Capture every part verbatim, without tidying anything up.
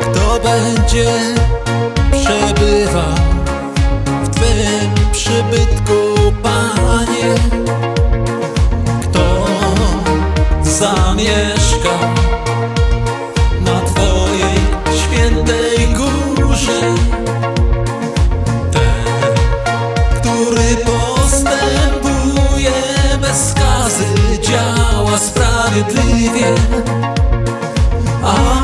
Kto będzie przebywał w Twym przybytku, Panie? Kto zamieszka na Twojej świętej górze? Ten, który postępuje bez skazy, działa sprawiedliwie, a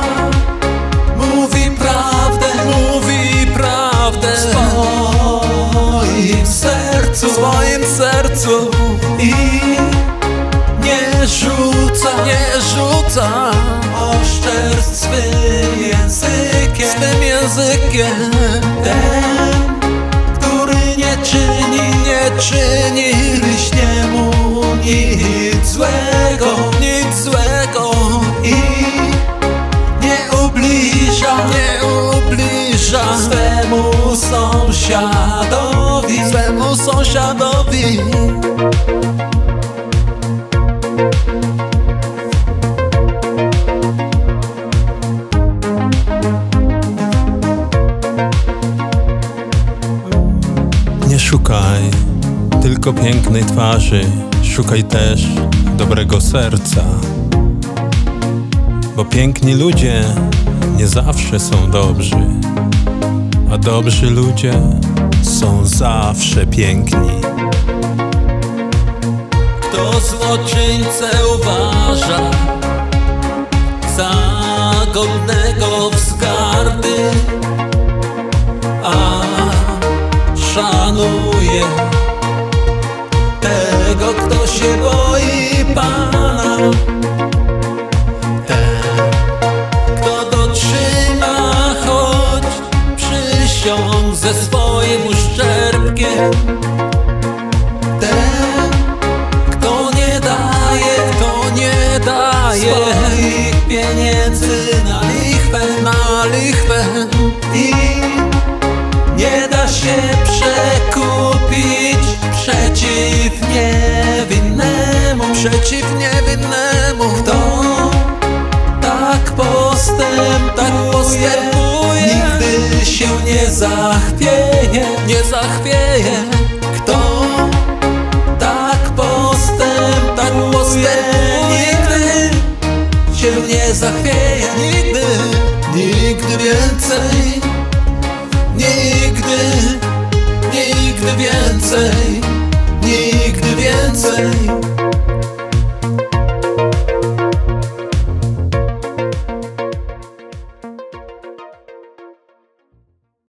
i nie rzuca, nie rzuca oszczerstw swym językiem, swym językiem. Ten, który nie czyni, nie czyni liśnie mu nic złego, nic złego i nie ubliża, nie ubliża swemu sąsiadowi, swemu sąsiadowi. Nie szukaj tylko pięknej twarzy, szukaj też dobrego serca, bo piękni ludzie nie zawsze są dobrzy, a dobrzy ludzie są zawsze piękni. Kto złoczyńcę uważa za godnego wzgardy, a szanuje tego, kto się boi Pana. Ze swoim uszczerbkiem, ten, kto nie daje, kto nie daje swoich pieniędzy na lichwę, na lichwę i nie da się przekupić przeciw niewinnemu, przeciw niewinnemu. Kto tak postępuje, tak postępuje, nigdy się nie zachwieje, nie zachwieje. Kto tak postępuje, tak postępuje, nigdy się nie zachwieje, nigdy, nigdy więcej, nigdy, nigdy więcej, nigdy więcej.